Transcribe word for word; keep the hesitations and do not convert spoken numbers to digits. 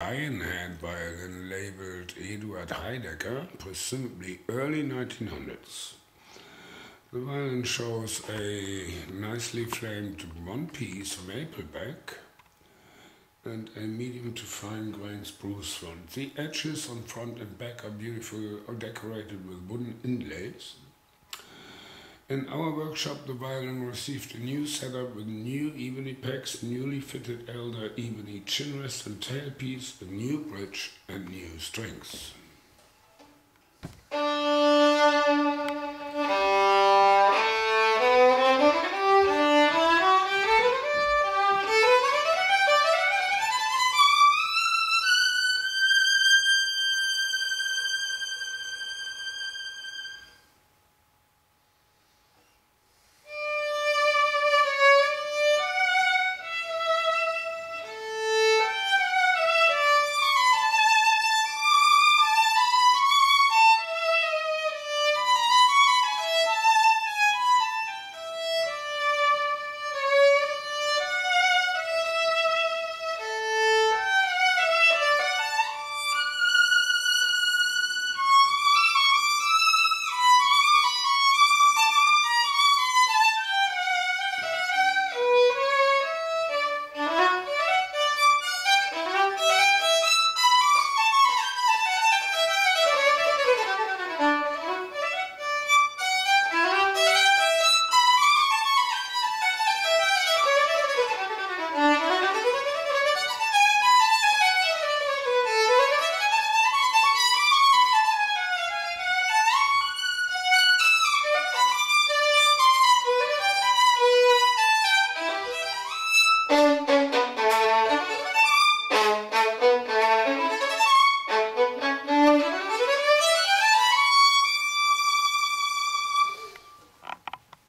Ironhead by a then labelled Eduard Heidegger, presumably early nineteen hundreds. The violin shows a nicely flamed one-piece from Appleback and a medium to fine-grained spruce front. The edges on front and back are beautiful, are decorated with wooden inlays. In our workshop, the violin received a new setup with new ebony pegs, newly fitted elder ebony chinrest and tailpiece, a new bridge and new strings.